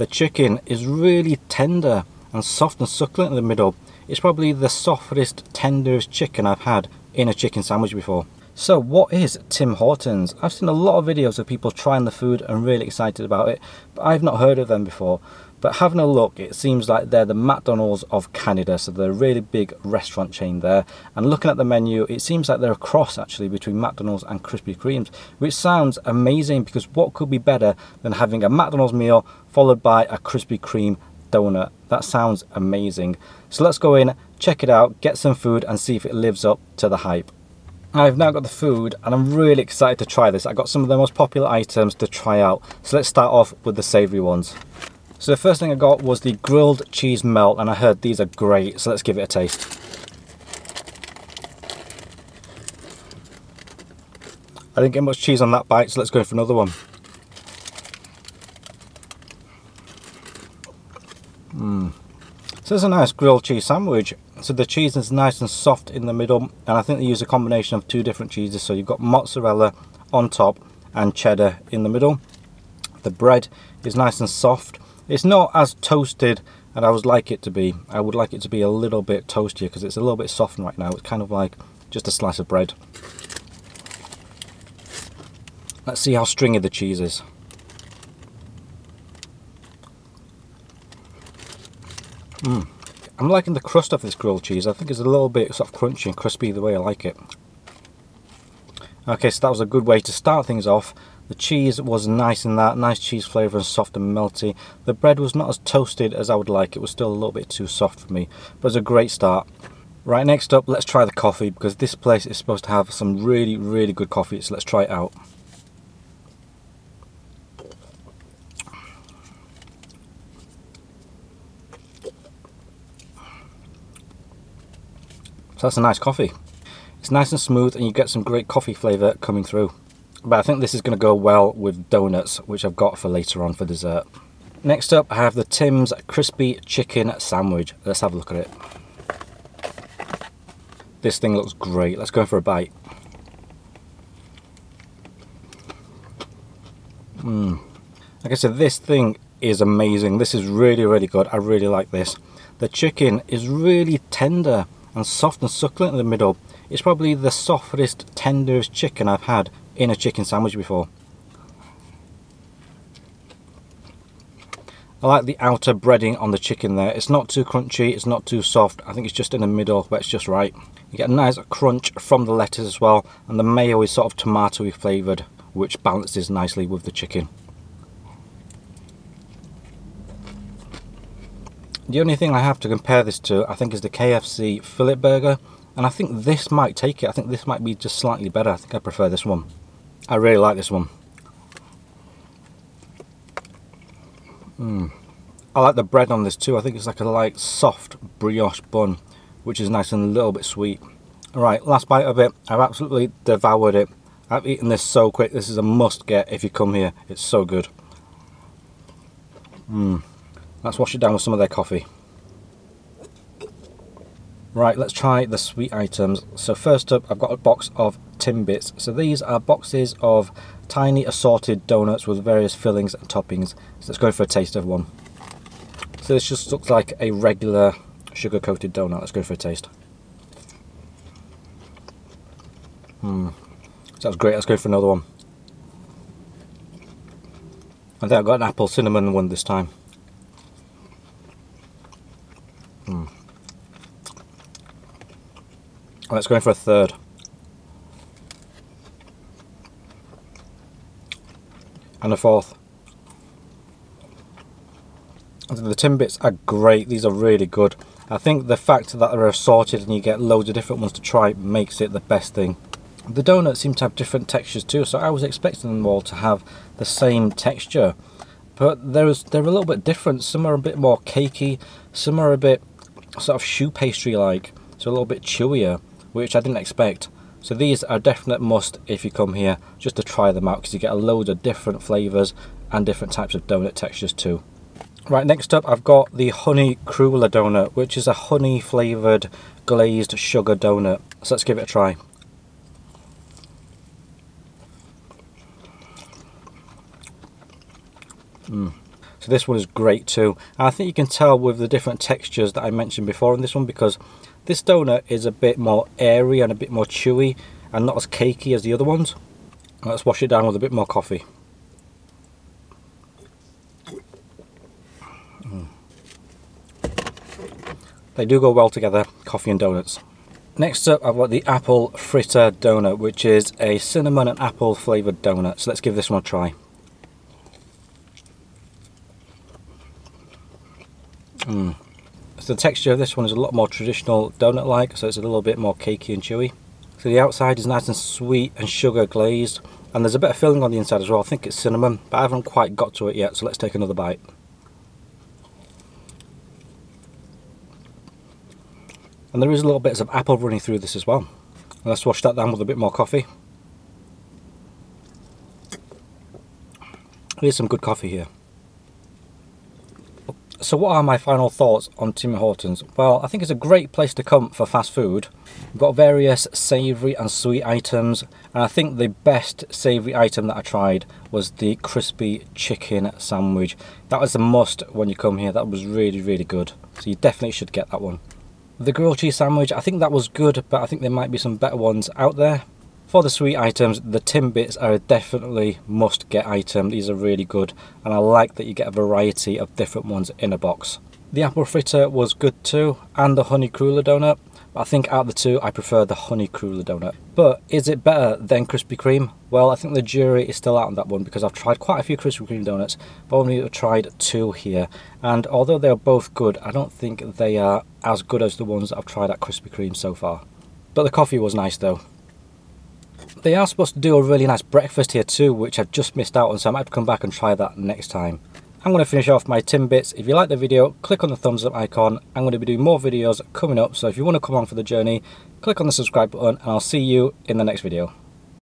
The chicken is really tender and soft and succulent in the middle. It's probably the softest, tenderest chicken I've had in a chicken sandwich before. So what is Tim Hortons? I've seen a lot of videos of people trying the food and really excited about it, but I've not heard of them before. But having a look, it seems like they're the McDonalds of Canada, so they're a really big restaurant chain there. And looking at the menu, it seems like they're a cross actually between McDonalds and Krispy Kremes, which sounds amazing because what could be better than having a McDonalds meal followed by a Krispy Kreme donut? That sounds amazing. So let's go in, check it out, get some food and see if it lives up to the hype. I've now got the food and I'm really excited to try this. I got some of the most popular items to try out. So let's start off with the savoury ones. So the first thing I got was the grilled cheese melt, and I heard these are great, so let's give it a taste. I didn't get much cheese on that bite, so let's go for another one. So it's a nice grilled cheese sandwich. So the cheese is nice and soft in the middle, and I think they use a combination of two different cheeses. So you've got mozzarella on top and cheddar in the middle. The bread is nice and soft. It's not as toasted and I would like it to be. I would like it to be a little bit toastier because it's a little bit softened right now. It's kind of like just a slice of bread. Let's see how stringy the cheese is. I'm liking the crust of this grilled cheese. I think it's a little bit sort of crunchy and crispy the way I like it. Okay, so that was a good way to start things off. The cheese was nice in that, nice cheese flavour and soft and melty. The bread was not as toasted as I would like, it was still a little bit too soft for me, but it was a great start. Right, next up, let's try the coffee, because this place is supposed to have some really, really good coffee, so let's try it out. So that's a nice coffee. It's nice and smooth and you get some great coffee flavour coming through. But I think this is going to go well with donuts, which I've got for later on for dessert. Next up, I have the Tim's Crispy Chicken Sandwich. Let's have a look at it. This thing looks great. Let's go for a bite. Like I said, this thing is amazing. This is really, really good. I really like this. The chicken is really tender and soft and succulent in the middle. It's probably the softest, tenderest chicken I've had in a chicken sandwich before. I like the outer breading on the chicken there. It's not too crunchy, it's not too soft. I think it's just in the middle where it's just right. You get a nice crunch from the lettuce as well, and the mayo is sort of tomatoey flavoured, which balances nicely with the chicken. The only thing I have to compare this to, I think, is the KFC fillet burger, and I think this might take it. I think this might be just slightly better. I think I prefer this one. I really like this one. I like the bread on this too. I think it's like a light soft brioche bun, which is nice and a little bit sweet. Alright, last bite of it. I've absolutely devoured it. I've eaten this so quick. This is a must get if you come here. It's so good. Let's wash it down with some of their coffee. Right, let's try the sweet items. So first up, I've got a box of Timbits. So these are boxes of tiny assorted donuts with various fillings and toppings. So let's go for a taste of one. So this just looks like a regular sugar-coated donut. Let's go for a taste. Sounds great. Let's go for another one. I think I got an apple cinnamon one this time. Let's go in for a third. And a fourth. The Timbits are great, these are really good. I think the fact that they're assorted and you get loads of different ones to try makes it the best thing. The donuts seem to have different textures too, so I was expecting them all to have the same texture. But they're a little bit different. Some are a bit more cakey, some are a bit sort of choux pastry-like, so a little bit chewier, which I didn't expect. So these are a definite must if you come here, just to try them out, because you get a load of different flavours and different types of donut textures too. Right, next up I've got the Honey Cruller donut, which is a honey flavoured glazed sugar donut. So let's give it a try. So this one is great too. And I think you can tell with the different textures that I mentioned before in this one, because this donut is a bit more airy and a bit more chewy and not as cakey as the other ones. Let's wash it down with a bit more coffee. They do go well together, coffee and donuts. Next up, I've got the apple fritter donut, which is a cinnamon and apple flavored donut. So let's give this one a try. So the texture of this one is a lot more traditional donut-like, so it's a little bit more cakey and chewy. So the outside is nice and sweet and sugar glazed, and there's a bit of filling on the inside as well. I think it's cinnamon, but I haven't quite got to it yet, so let's take another bite. And there is a little bit of apple running through this as well. And let's wash that down with a bit more coffee. Here's some good coffee here. So what are my final thoughts on Tim Hortons? Well, I think it's a great place to come for fast food. We've got various savoury and sweet items, and I think the best savoury item that I tried was the crispy chicken sandwich. That was a must when you come here. That was really, really good. So you definitely should get that one. The grilled cheese sandwich, I think that was good, but I think there might be some better ones out there. For the sweet items, the Timbits are definitely must-get item. These are really good, and I like that you get a variety of different ones in a box. The apple fritter was good too, and the honey cruller donut. I think out of the two, I prefer the honey cruller donut. But is it better than Krispy Kreme? Well, I think the jury is still out on that one, because I've tried quite a few Krispy Kreme donuts, but only tried two here. And although they're both good, I don't think they are as good as the ones that I've tried at Krispy Kreme so far. But the coffee was nice though. They are supposed to do a really nice breakfast here too, which I've just missed out on, so I might have to come back and try that next time. I'm going to finish off my Timbits. If you like the video, click on the thumbs up icon. I'm going to be doing more videos coming up, so if you want to come on for the journey, click on the subscribe button, and I'll see you in the next video.